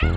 Jago.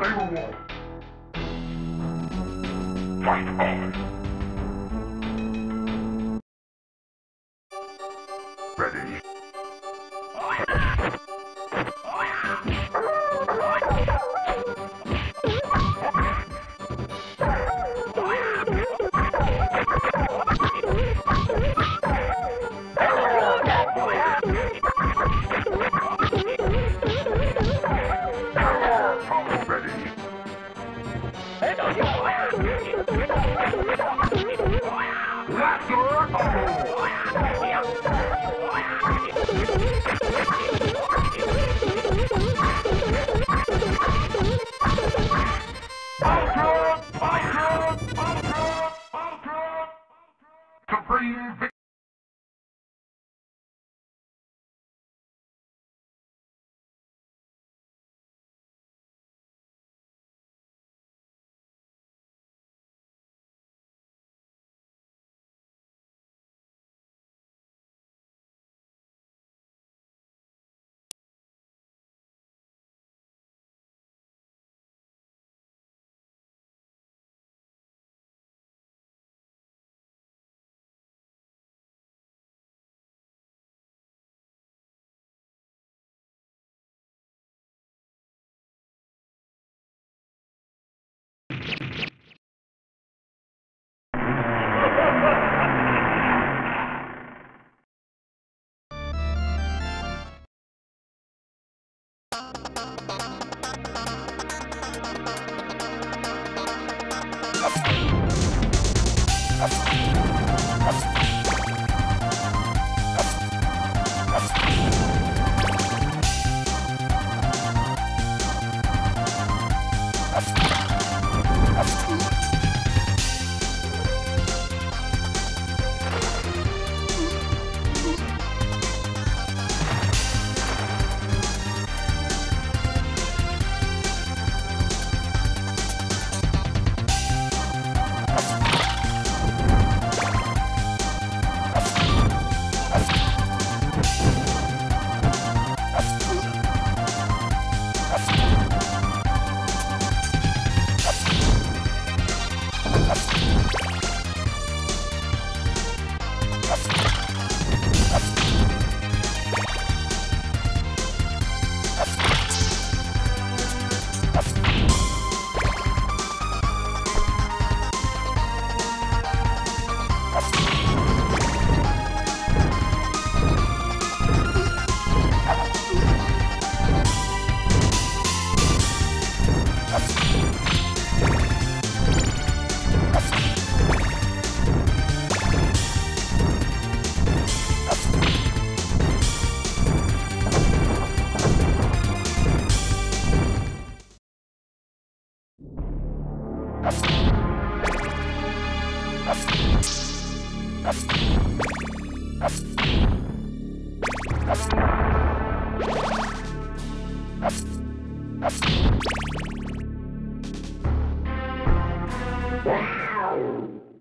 Labor War. Fight on. Ready. Wow.